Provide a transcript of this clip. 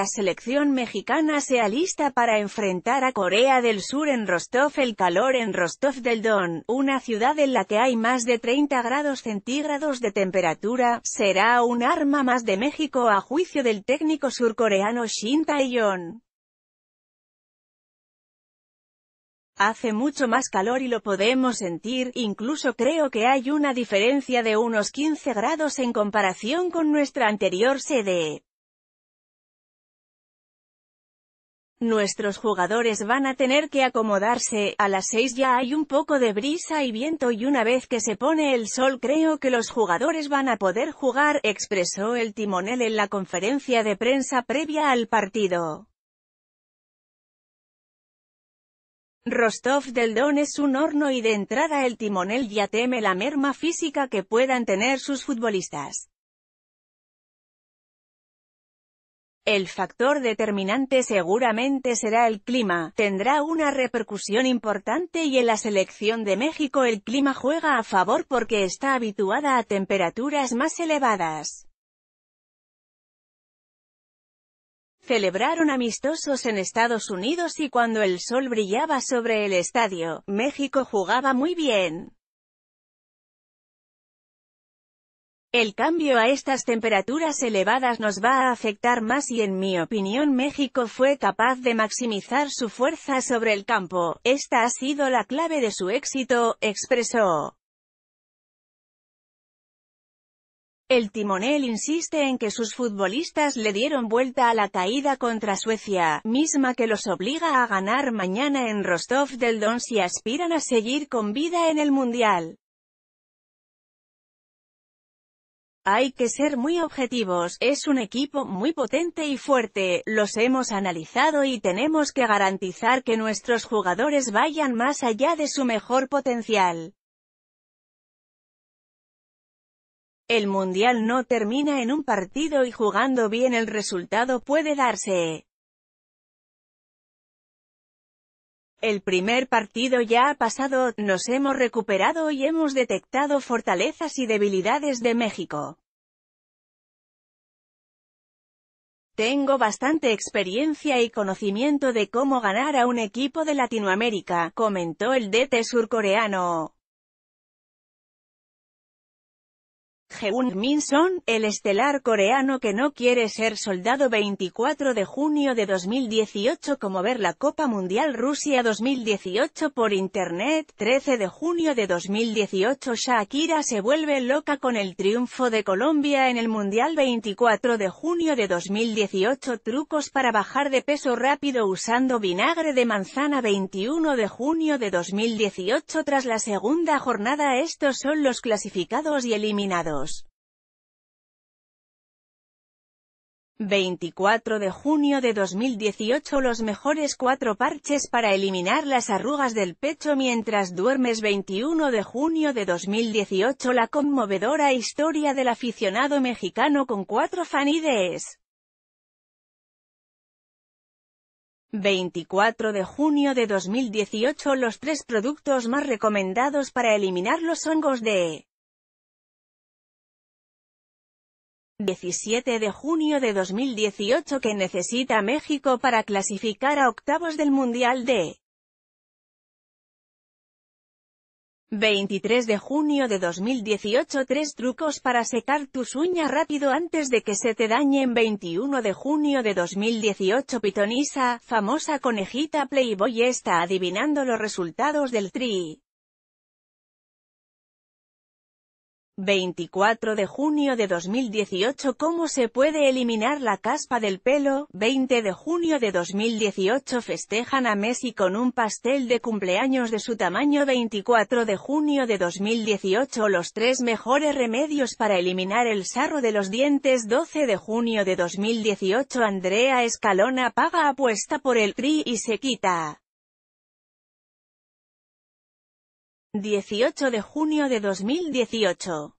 la selección mexicana se alista para enfrentar a Corea del Sur en Rostov. El calor en Rostov del Don, una ciudad en la que hay más de 30 grados centígrados de temperatura, será un arma más de México a juicio del técnico surcoreano Shin Tae-yong. Hace mucho más calor y lo podemos sentir, incluso creo que hay una diferencia de unos 15 grados en comparación con nuestra anterior sede. Nuestros jugadores van a tener que acomodarse, a las 6 ya hay un poco de brisa y viento y una vez que se pone el sol creo que los jugadores van a poder jugar, expresó el timonel en la conferencia de prensa previa al partido. Rostov del Don es un horno y de entrada el timonel ya teme la merma física que puedan tener sus futbolistas. El factor determinante seguramente será el clima, tendrá una repercusión importante y en la selección de México el clima juega a favor porque está habituada a temperaturas más elevadas. Celebraron amistosos en Estados Unidos y cuando el sol brillaba sobre el estadio, México jugaba muy bien. El cambio a estas temperaturas elevadas nos va a afectar más y en mi opinión México fue capaz de maximizar su fuerza sobre el campo, esta ha sido la clave de su éxito, expresó. El timonel insiste en que sus futbolistas le dieron vuelta a la caída contra Suecia, misma que los obliga a ganar mañana en Rostov del Don si aspiran a seguir con vida en el Mundial. Hay que ser muy objetivos, es un equipo muy potente y fuerte, los hemos analizado y tenemos que garantizar que nuestros jugadores vayan más allá de su mejor potencial. El Mundial no termina en un partido y jugando bien el resultado puede darse. El primer partido ya ha pasado, nos hemos recuperado y hemos detectado fortalezas y debilidades de México. Tengo bastante experiencia y conocimiento de cómo ganar a un equipo de Latinoamérica, comentó el DT surcoreano. Heung-Min Son, el estelar coreano que no quiere ser soldado. 24 de junio de 2018. Como ver la Copa Mundial Rusia 2018 por internet. 13 de junio de 2018. Shakira se vuelve loca con el triunfo de Colombia en el Mundial. 24 de junio de 2018. Trucos para bajar de peso rápido usando vinagre de manzana. 21 de junio de 2018. Tras la segunda jornada estos son los clasificados y eliminados. 24 de junio de 2018 los mejores 4 parches para eliminar las arrugas del pecho mientras duermes. 21 de junio de 2018 la conmovedora historia del aficionado mexicano con 4 fanides. 24 de junio de 2018 los 3 productos más recomendados para eliminar los hongos de... 17 de junio de 2018 que necesita México para clasificar a octavos del Mundial de... 23 de junio de 2018 3 trucos para secar tus uñas rápido antes de que se te dañen. 21 de junio de 2018 Pitonisa, famosa conejita Playboy está adivinando los resultados del tri. 24 de junio de 2018 ¿Cómo se puede eliminar la caspa del pelo? 20 de junio de 2018 festejan a Messi con un pastel de cumpleaños de su tamaño. 24 de junio de 2018 los 3 mejores remedios para eliminar el sarro de los dientes. 12 de junio de 2018 Andrea Escalona paga apuesta por el tri y se quita. 18 de junio de 2018.